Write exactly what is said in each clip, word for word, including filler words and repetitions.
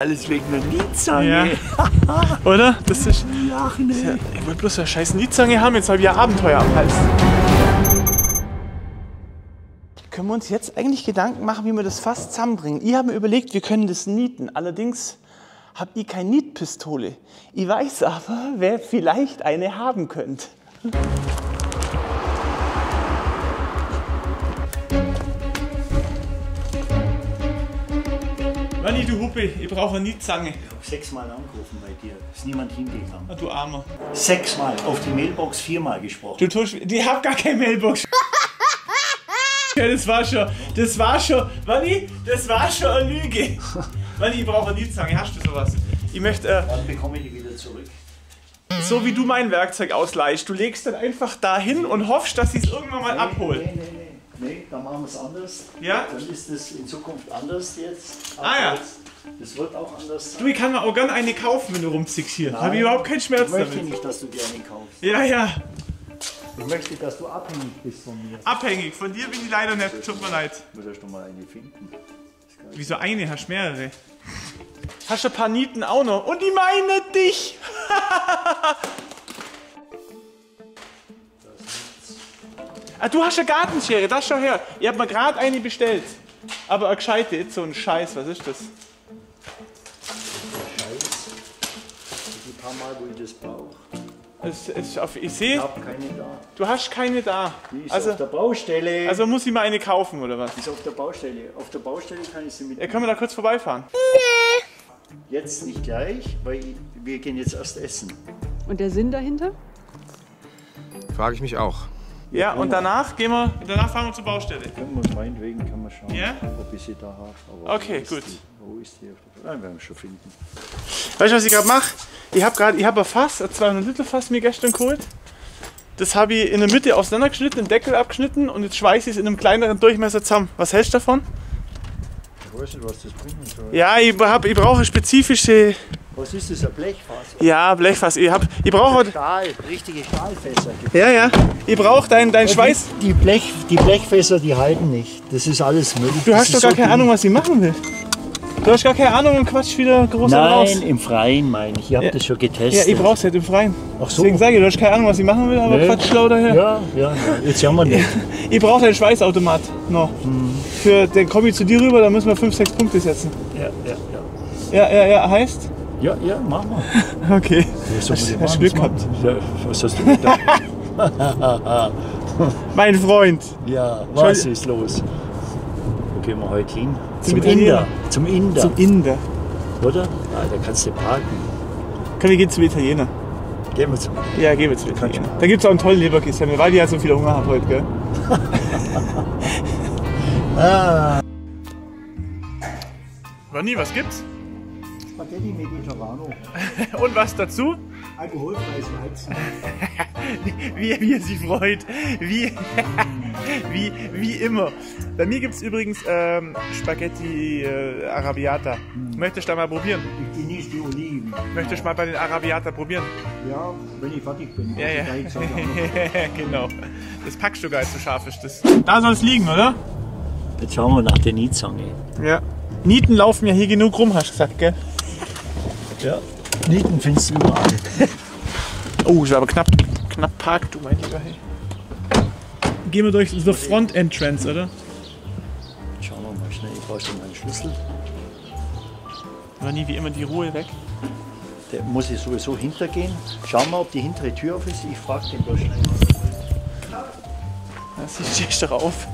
Alles wegen der Nietzange. Ja. Oder? Das ist. Ach nee. Ich wollte bloß eine scheiß Nietzange haben, jetzt habe ich ja Abenteuer am Hals. Können wir uns jetzt eigentlich Gedanken machen, wie wir das Fass zusammenbringen? Ich habe mir überlegt, wir können das nieten. Allerdings habe ich keine Nietpistole. Ich weiß aber, wer vielleicht eine haben könnte. Manni, du Huppe, ich brauche eine Nietzange. Ich habe sechsmal angerufen bei dir, ist niemand hingegangen. Ah, du Armer. Sechsmal, auf die Mailbox viermal gesprochen. Du tust, ich hab gar keine Mailbox. Ja, das war schon, das war schon, Manni, das war schon eine Lüge. Manni, ich brauche eine Nietzange, hast du sowas? Ich möchte... Äh, Dann bekomme ich die wieder zurück. So wie du mein Werkzeug ausleihst, du legst dann einfach da hin und hoffst, dass sie es irgendwann mal nee, abholt. Nee, nee, nee. Nee, dann machen wir es anders. Ja? Dann ist es in Zukunft anders jetzt. Ah ja. Jetzt, das wird auch anders sein. Du, ich kann mir auch gerne eine kaufen, wenn du rumzickst hier. Da habe ich überhaupt keinen Schmerz damit. Ich möchte nicht, dass du dir eine kaufst. Ja, ja. Ich möchte, dass du abhängig bist von mir. Abhängig? Von dir bin ich leider nicht. Tut mir leid. Du musst doch mal eine finden. Wieso eine? Hast du mehrere? Hast du ein paar Nieten auch noch? Und ich meine dich! Ah, du hast eine Gartenschere, das schau her. Ich hab mir gerade eine bestellt. Aber eine gescheite, jetzt so ein Scheiß, was ist das? Scheiß? Ein paar Mal, wo ich das brauche. Es, es, auf, ich sehe. Ich hab keine da. Du hast keine da. Die ist also auf der Baustelle. Also muss ich mal eine kaufen, oder was? Die ist auf der Baustelle. Auf der Baustelle kann ich sie mitnehmen. Ja, können wir da kurz vorbeifahren? Nee. Jetzt nicht gleich, weil wir gehen jetzt erst essen. Und der Sinn dahinter? Frage ich mich auch. Ja, und danach gehen wir, danach fahren wir zur Baustelle. Können wir meinetwegen, können wir schauen, yeah? ob ich sie da habe. Okay, gut. Die, wo ist die? Nein, werden wir schon finden. Weißt du, was ich gerade mache? Ich habe gerade, ich habe ein Fass, ein zweihundert Liter Fass mir gestern geholt. Das habe ich in der Mitte auseinandergeschnitten, den Deckel abgeschnitten und jetzt schweiße ich es in einem kleineren Durchmesser zusammen. Was hältst du davon? Ich weiß nicht, was das bringen soll. Ja, ich, hab, ich brauche spezifische... Was ist das, ein Blechfass? Ja, Blechfass. Ich, hab, ich brauche... Stahl, richtige Stahlfässer. Ja, ja. Ich brauche deinen dein Schweiß. Die, Blech, die Blechfässer, die halten nicht. Das ist alles Müll. Du hast doch gar so keine Ahnung, was ich machen will. Du hast gar keine Ahnung und quatsch wieder groß raus. Nein, im Freien meine ich. Ich habe ja. das schon getestet. Ja, ich brauch's halt im Freien. Ach so. Deswegen sage ich, du hast keine Ahnung, was ich machen will, aber nee. quatsch schlau daher. Ja, ja, jetzt haben wir nicht. Ich brauche deinen Schweißautomat noch. Mhm. Für, dann komme ich zu dir rüber, da müssen wir fünf, sechs Punkte setzen. Ja, ja, ja. Ja, ja, ja, heißt? Ja, ja, mach mal. Okay. Ja, hast du Glück gehabt? Ja, was hast du gedacht? Mein Freund. Ja, was Schau. ist los? Wo gehen wir heute hin? Zum, zum Inder. Zum Inder. Zum Inder. Oder? Ah, da kannst du parken. Können wir gehen zum Italiener? Gehen wir zum Italiener. Ja, gehen wir zum Italiener. Da gibt es auch einen tollen Leberkäse, weil die ja so viel Hunger haben heute, gell? ah. Ronny, was gibt's? Spaghetti Mediterrano. Und was dazu? Alkoholfreies Weizen. wie, wie er sich freut. Wie, wie, wie immer. Bei mir gibt es übrigens ähm, Spaghetti äh, Arabiata. Hm. Möchtest du da mal probieren? Ich genieße die Oliven. Möchtest du mal bei den Arabiata probieren? Ja, wenn ich fertig bin. Ja, ja. Ich da genau. Das packst du gar nicht so scharf ist das. Da soll es liegen, oder? Jetzt schauen wir nach der Nietzange. Ja. Nieten laufen ja hier genug rum, hast du gesagt, gell? Ja, Nieten findest du überall. Oh, ich war aber knapp, knapp parkt, du mein Lieber. Hey. Gehen wir durch the front entrance, oder? Schauen wir mal schnell, ich brauche schon meinen Schlüssel. War nie wie immer die Ruhe weg. Da muss ich sowieso hintergehen. Schauen wir, ob die hintere Tür auf ist. Ich frage den doch schnell. Das ist doch auf.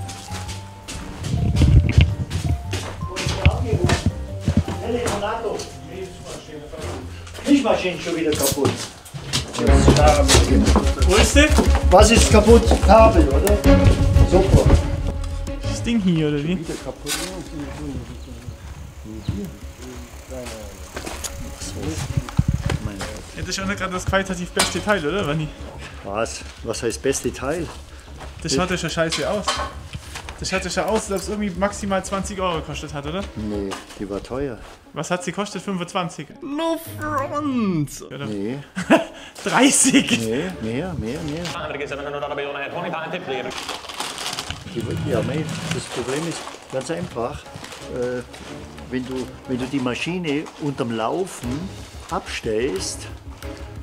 Wahrscheinlich schon wieder kaputt. Wo ist der? Was ist kaputt? Kabel, oder? Super. Das Ding hier, oder wie? Wieder kaputt. Ja, das ist auch nicht gerade das qualitativ beste Teil, oder, Wanni? Was? Was heißt beste Teil? Das schaut ja schon scheiße aus. Das schaut ja schon aus, als ob es irgendwie maximal zwanzig Euro gekostet hat, oder? Nee, die war teuer. Was hat sie gekostet? fünfundzwanzig? No front! Nee. dreißig! Nee, mehr, mehr, mehr. Die wird ja, das Problem ist ganz einfach. äh, wenn du, wenn du die Maschine unterm Laufen abstellst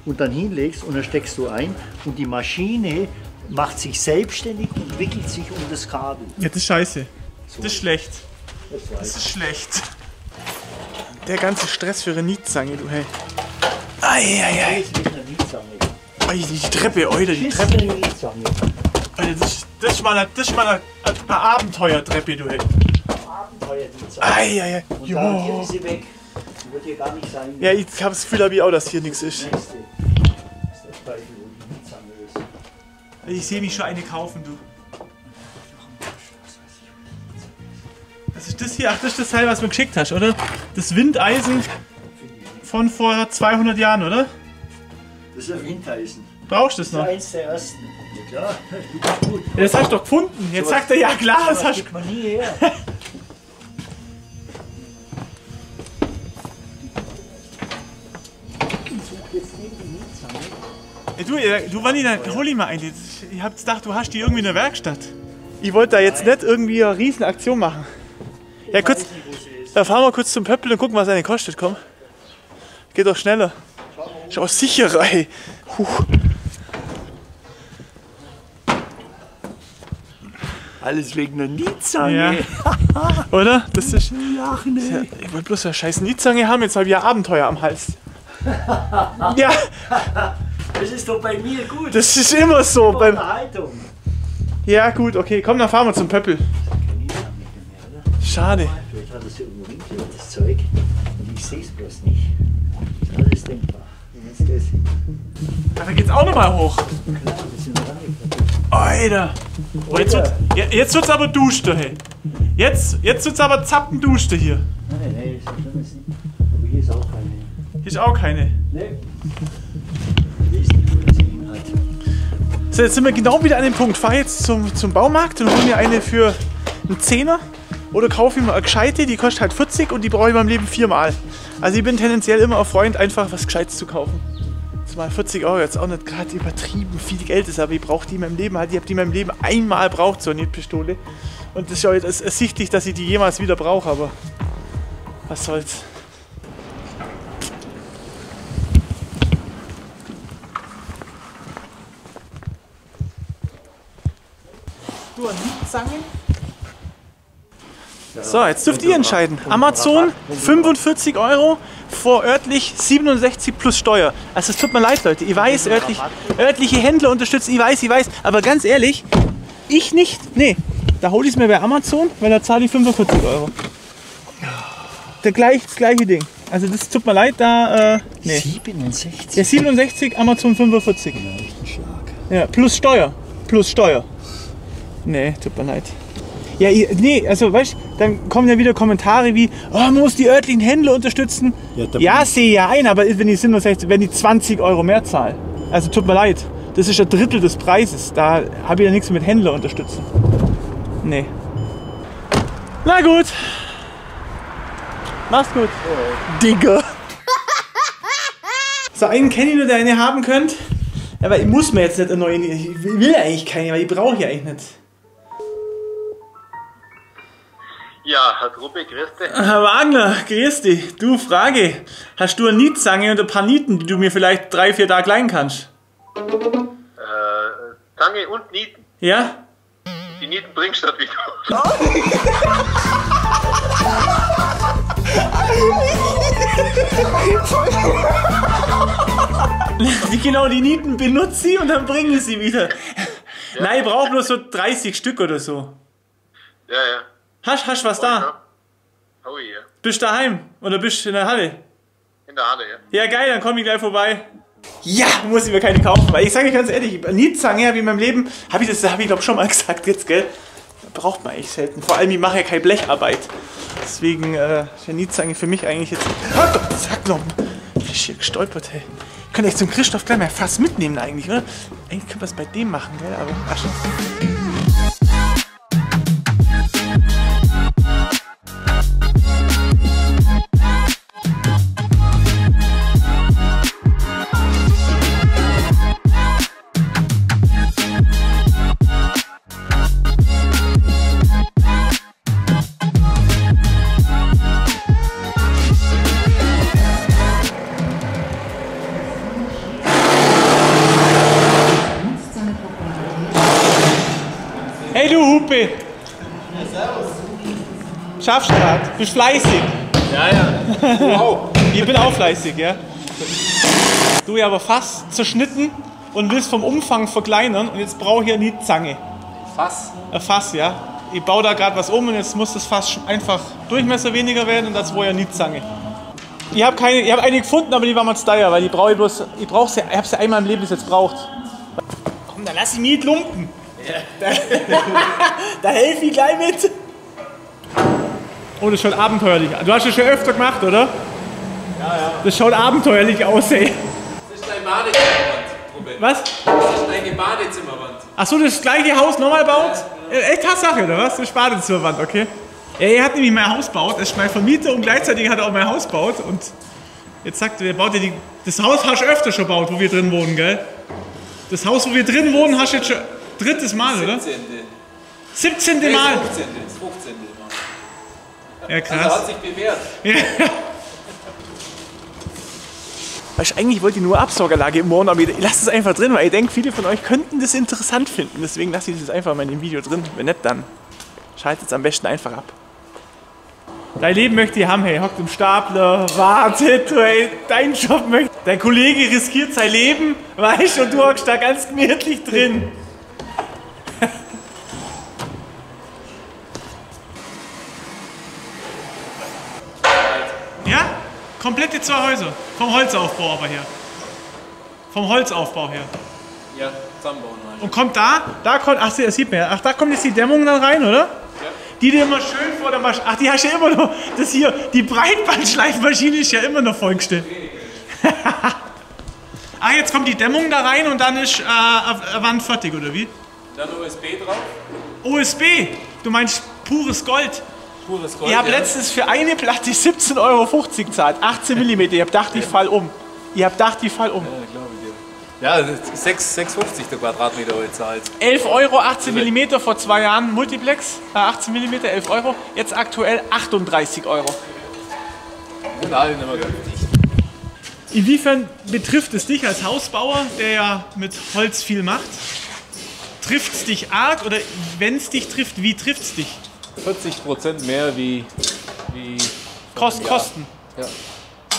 und dann hinlegst und dann steckst du ein und die Maschine macht sich selbstständig und wickelt sich um das Kabel. Ja, das ist scheiße. So. Das ist schlecht. Das, das ist schlecht. Der ganze Stress für eine Nietzange, du hey. Eieiei. Ei, die Treppe, Alter, die Treppe. Alter, das, das ist mal eine, das ist mal eine, eine Abenteuertreppe, du hey. Eieiei. Und da, hier ist sie weg. Die wird hier gar nicht sein. Ja, ich habe das Gefühl, hab ich auch, dass hier nichts ist. Ich sehe mich schon eine kaufen, du. Das ist das hier, ach, das ist das Teil, was du mir geschickt hast, oder? Das Windeisen von vor zweihundert Jahren, oder? Das ist ein Windeisen. Brauchst du das noch? Das ist eins der ersten. Ja klar, du bist gut. Ja, das hast du doch gefunden. Jetzt so sagt er, ja klar, das hast du... Das man nie her. Du, du Wanni, dann hol ich mal einen. Ich hab gedacht, du hast die irgendwie in der Werkstatt. Ich wollte da jetzt nicht irgendwie eine riesen Aktion machen. Ja, kurz, da fahren wir kurz zum Pöppel und gucken, was eine kostet. Komm. Geht doch schneller. Schau, sicherer, ey. Huch. Alles wegen der Nietzange. Ja. Oder? Das ist, ach, nee. Ist ja, ich wollte bloß eine scheiß Nietzange haben, jetzt habe ich ja Abenteuer am Hals. Ja. Das ist doch bei mir gut. Das ist immer so. Beim... Ja gut, okay. Komm, dann fahren wir zum Pöppel. Schade. Vielleicht hat das hier irgendwo hingelegt, das Zeug. Und ich sehe es bloß nicht. Das ist alles denkbar. Da geht's auch nochmal hoch. Klar, wir sind rein. Alter. Jetzt wird's, jetzt wird's aber duschte, hey. Jetzt, jetzt wird's aber zappenduschte hier. Nein, nein, das ist schon nicht. Aber hier ist auch keine. Hier ist auch keine. Nee. So, jetzt sind wir genau wieder an dem Punkt. Fahr jetzt zum, zum Baumarkt und hol mir eine für einen Zehner oder kaufe mir eine gescheite, die kostet halt vierzig und die brauche ich beim Leben viermal. Also ich bin tendenziell immer ein Freund, einfach was Gescheites zu kaufen. Zumal vierzig Euro jetzt auch nicht gerade übertrieben viel Geld ist, aber ich brauche die in meinem Leben halt. Ich habe die in meinem Leben einmal braucht, so eine Pistole. Und das ist ja jetzt ersichtlich, dass ich die jemals wieder brauche, aber was soll's. So, jetzt dürft ihr entscheiden. Amazon fünfundvierzig Euro, vor örtlich siebenundsechzig plus Steuer. Also es tut mir leid, Leute. Ich weiß, örtlich, örtliche Händler unterstützen, ich weiß, ich weiß. Aber ganz ehrlich, ich nicht. Nee, da hole ich es mir bei Amazon, weil da zahle ich fünfundvierzig Euro. Der gleich, das gleiche Ding. Also das tut mir leid, da... Äh, nee. siebenundsechzig? Ja, siebenundsechzig, Amazon fünfundvierzig. Ja, plus Steuer. Plus Steuer. Nee, tut mir leid. Ja, nee, also weißt du, dann kommen ja wieder Kommentare wie, oh, man muss die örtlichen Händler unterstützen. Ja, ja sehe ja ein, aber wenn die, siebenundsechzig, wenn die zwanzig Euro mehr zahlen, also tut mir leid, das ist ein Drittel des Preises, da habe ich ja nichts mit Händler unterstützen. Nee. Na gut. Mach's gut. Oh. Digga. So, einen kenne ich nur, der eine haben könnt. Aber ich muss mir jetzt nicht erneuern, ich will eigentlich keine, weil ich brauche ja eigentlich nicht. Ja, Herr Truppe, grüß dich. Herr Wagner, grüß dich. Du, Frage, hast du eine Nietzange und ein paar Nieten, die du mir vielleicht drei, vier Tage leihen kannst? Äh, Zange und Nieten? Ja. Die Nieten bringst du nicht wieder. Genau, die Nieten benutze sie und dann bringe ich sie wieder. Ja. Nein, ich brauche bloß so dreißig Stück oder so. Ja, ja. Hast du was da? Oh ja. Bist du daheim? Oder bist du in der Halle? In der Halle, ja. Ja, geil, dann komm ich gleich vorbei. Ja, muss ich mir keine kaufen. Weil ich sage ganz ehrlich, Nietzange habe ich in meinem Leben, habe ich das, habe ich glaube schon mal gesagt jetzt, gell? Braucht man eigentlich selten. Vor allem, ich mache ja keine Blecharbeit. Deswegen äh, ist ja Nietzange für mich eigentlich jetzt... Oh Gott, sag noch mal. Ich bin hier gestolpert, hey. Ich könnte echt zum Christoph gleich mal fast mitnehmen eigentlich, oder? Eigentlich könnte man es bei dem machen, gell? Aber... Ach, Kumpel. Servus. Schaffst du gerade? Bist fleißig. Ja, ja. Wow. Ich bin auch fleißig, ja. Du ja aber fast zerschnitten und willst vom Umfang verkleinern und jetzt brauche ich ja Nietzange. Fass? Ein Fass, ja. Ich baue da gerade was um und jetzt muss das Fass einfach Durchmesser weniger werden und das war ja Nietzange. Ich habe keine, ich habe eine gefunden, aber die war mal zu teuer, weil die brauche ich bloß, ich brauche sie, ich habe sie einmal im Leben bis jetzt braucht. Komm, dann lass ich mich nicht lumpen. Ja. Da, da helfe ich gleich mit. Oh, das schaut abenteuerlich aus. Du hast das schon öfter gemacht, oder? Ja, ja. Das schaut abenteuerlich aus, ey. Das ist dein Badezimmerwand, Robin. Was? Das ist deine Badezimmerwand. Achso, das gleiche Haus nochmal baut? Ja, ja. Echt Tatsache, oder was? Das ist Badezimmerwand, okay. Ja, er hat nämlich mein Haus gebaut. Er ist mein Vermieter und gleichzeitig hat er auch mein Haus gebaut. Und jetzt sagt er, der baut ja die... Das Haus hast du öfter schon gebaut, wo wir drin wohnen, gell? Das Haus, wo wir drin wohnen, hast du jetzt schon... Drittes Mal, siebzehnte. Oder? siebzehnte. siebzehnte. Nee, Mal. fünfzehnte. fünfzehnte. Ja, krass. Also hat sich bewährt. Ja. Weißt du, eigentlich wollte ich nur Absauganlage im Morgen, aber ich lasse es einfach drin, weil ich denke, viele von euch könnten das interessant finden. Deswegen lasse ich das einfach mal in dem Video drin. Wenn nicht, dann schaltet es am besten einfach ab. Dein Leben möchte ich haben, hey. Hockt im Stapler, wartet, hey. Dein Job möchte. Dein Kollege riskiert sein Leben, weißt du, und du hockst da ganz gemütlich drin. Ja? Komplette zwei Häuser. Vom Holzaufbau aber her. Vom Holzaufbau her. Ja, zusammenbauen rein. Und kommt da, da kommt, ach, das sieht man ja. Ach, da kommt jetzt die Dämmung dann rein, oder? Ja. Die, die immer schön vor der Maschine, ach, die hast du ja immer noch, das hier, die Breitbandschleifmaschine ist ja immer noch vollgestellt. Ah, jetzt kommt die Dämmung da rein und dann ist äh, Wand fertig, oder wie? Dann O S B drauf. O S B? Du meinst pures Gold? Pures Gold, ich habe ja letztens für eine Platte siebzehn Euro fünfzig gezahlt, achtzehn Millimeter. Ich habe gedacht, ich fall um. Ich habe gedacht, ich fall um. Ja, glaube ich dir. Ja, sechs Euro fünfzig der Quadratmeter heute zahlt. elf Euro, achtzehn Millimeter vor zwei Jahren Multiplex, achtzehn Millimeter, elf Euro. Jetzt aktuell achtunddreißig Euro. Inwiefern betrifft es dich als Hausbauer, der ja mit Holz viel macht? Trifft es dich arg oder wenn es dich trifft, wie trifft es dich? vierzig Prozent mehr wie... wie Kost, Kosten? Ja.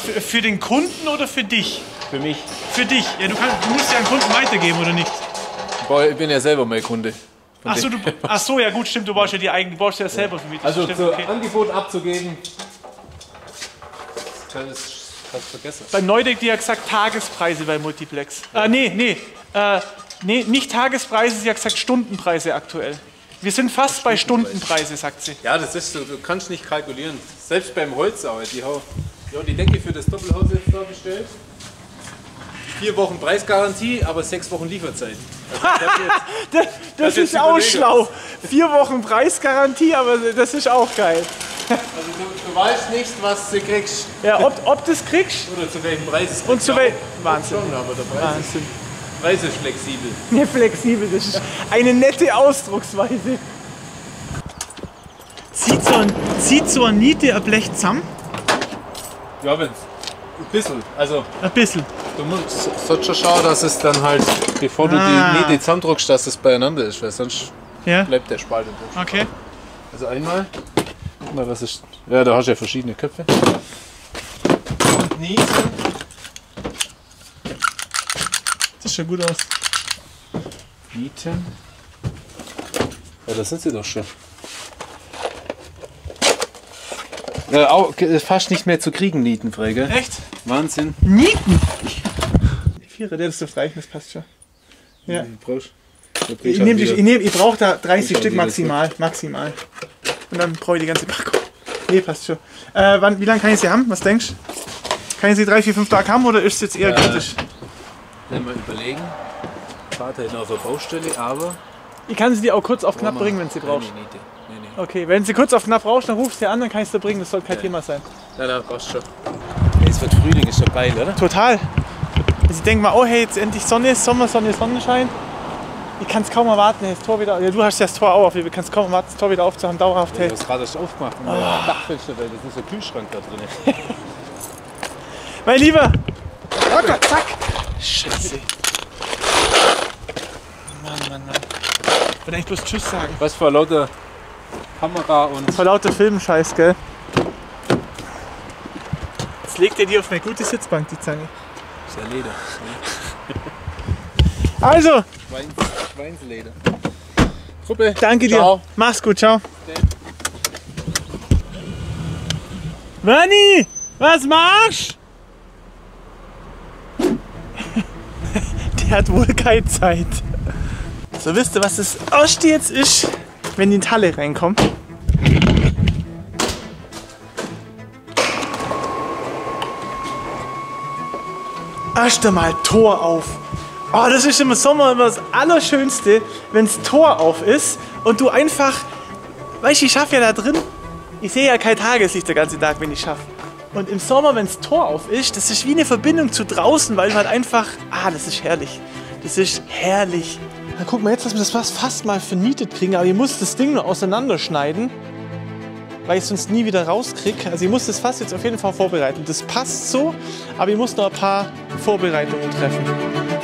Für, für den Kunden oder für dich? Für mich. Für dich? Ja, du, kannst, du musst ja an Kunden weitergeben, oder nicht? Boah, ich bin ja selber mein Kunde. Ach so, du, ach so, ja gut, stimmt, du baust ja die eigenen, du baust ja selber für mich. Also stimmt, okay. Angebot abzugeben, das kann ich fast vergessen. Beim Neudeck, die hat gesagt, Tagespreise bei Multiplex. Ja. Äh, nee, nee, äh, nee, nicht Tagespreise, sie hat gesagt Stundenpreise aktuel. Wir sind fast bei Stundenpreise, sagt sie. Ja, das ist so, du kannst nicht kalkulieren. Selbst beim Holzsauer, die haben die Decke für das Doppelhaus jetzt da bestellt. Vier Wochen Preisgarantie, aber sechs Wochen Lieferzeit. Also jetzt, das das ist auch schlau. Vier Wochen Preisgarantie, aber das ist auch geil. Also du, du weißt nicht, was du kriegst. Ja, ob, ob du es kriegst. Oder zu welchem Preis es kriegst. Und zu welchem. Wahnsinn. Schon, aber der Preis Wahnsinn. Ist Preis ist flexibel. Ja, flexibel, das ist eine nette Ausdrucksweise. Zieht so, ein, zieht so eine Niete ein Blech zusammen? Ja, wenn. Ein bisschen. Also, ein bisschen. Du musst so schon schauen, dass es dann halt, bevor du ah. die Niete zusammendrückst, dass es beieinander ist, weil sonst ja. bleibt der Spalt drin. Okay. Also einmal. Na, das ist, ja, da hast du ja verschiedene Köpfe. Und niesen. Das sieht schon gut aus. Nieten. Ja, das sind sie doch schon. Ja, auch, fast nicht mehr zu kriegen, Nieten, Frege. Echt? Wahnsinn. Nieten? Vierer, der dürfte reichen, das passt schon. Ja. Ich, nehm dich, ich, nehm, ich brauche da dreißig Stück maximal. maximal. Und dann brauche ich die ganze Packung. Nee, passt schon. Äh, wann, wie lange kann ich sie haben? Was denkst du? Kann ich sie drei, vier, fünf Tage haben oder ist es jetzt eher ja. kritisch? Mal überlegen. Vater ist auf der Baustelle, aber... Ich kann sie dir auch kurz auf knapp bringen, wenn sie brauchst. Nee, nee, nee. Okay, wenn sie kurz auf knapp brauchst, dann rufst du dir an, dann kann ich es dir bringen. Das soll kein ja. Thema sein. Nein, nein, brauchst schon. Es wird Frühling, ist schon geil, oder? Total. Also ich denke mal, oh hey, jetzt endlich Sonne, Sommer, Sonne, Sonnenschein. Ich kann es kaum erwarten, hey, das Tor wieder... Ja, du hast ja das Tor auch auf, ich kann es kaum erwarten, das Tor wieder aufzuhaben, dauerhaft. Hey. Ja, du hast gerade erst aufgemacht, oh. Dachfenster, weil das ist der Kühlschrank da drin. Mein Lieber! Oh Gott, zack! Scheiße. Mann, Mann, Mann. Ich wollte eigentlich bloß Tschüss sagen. Was für lauter Kamera und... Vor lauter Filmscheiß, gell? Jetzt legt er die auf eine gute Sitzbank, die Zange. Ist ja Leder. Also! Schweinsleder. Gruppe. Danke ciao. Dir. Mach's gut, ciao. Werni, was machst? Der hat wohl keine Zeit. So, wisst ihr, was das Erste jetzt ist, wenn die in die Halle reinkommt? Erst einmal Tor auf. Oh, das ist im Sommer immer das Allerschönste, wenn das Tor auf ist und du einfach, weißt du, ich schaffe ja da drin, ich sehe ja kein Tageslicht den ganzen Tag, wenn ich schaffe. Und im Sommer, wenn das Tor auf ist, das ist wie eine Verbindung zu draußen, weil man einfach, ah, das ist herrlich, das ist herrlich. Dann gucken wir jetzt, dass wir das fast mal vernietet kriegen, aber ich muss das Ding nur auseinanderschneiden, weil ich es sonst nie wieder rauskriege. Also ich muss das Fass jetzt auf jeden Fall vorbereiten. Das passt so, aber ich muss noch ein paar Vorbereitungen treffen.